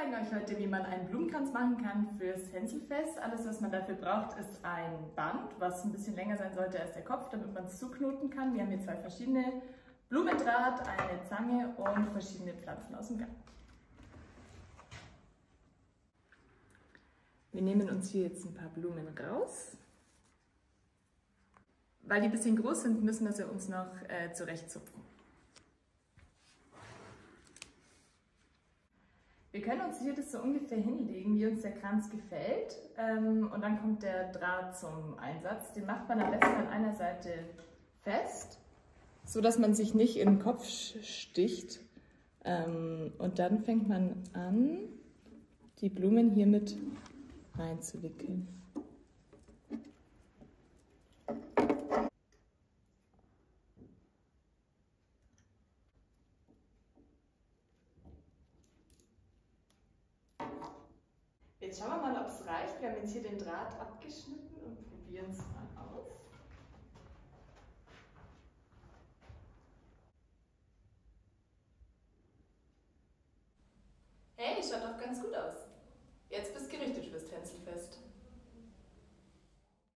zeigen euch heute, wie man einen Blumenkranz machen kann fürs Tänzelfest. Alles, was man dafür braucht, ist ein Band, was ein bisschen länger sein sollte als der Kopf, damit man es zuknoten kann. Wir haben hier zwei verschiedene Blumendraht, eine Zange und verschiedene Pflanzen aus dem Garten. Wir nehmen uns hier jetzt ein paar Blumen raus. Weil die ein bisschen groß sind, müssen wir sie uns noch zurechtzupfen. Wir können uns hier das so ungefähr hinlegen, wie uns der Kranz gefällt, und dann kommt der Draht zum Einsatz. Den macht man am besten an einer Seite fest, so dass man sich nicht in den Kopf sticht, und dann fängt man an, die Blumen hiermit einzuwickeln. Jetzt schauen wir mal, ob es reicht. Wir haben jetzt hier den Draht abgeschnitten und probieren es mal aus. Hey, schaut doch ganz gut aus. Jetzt bist du gerichtet fürs Tänzelfest.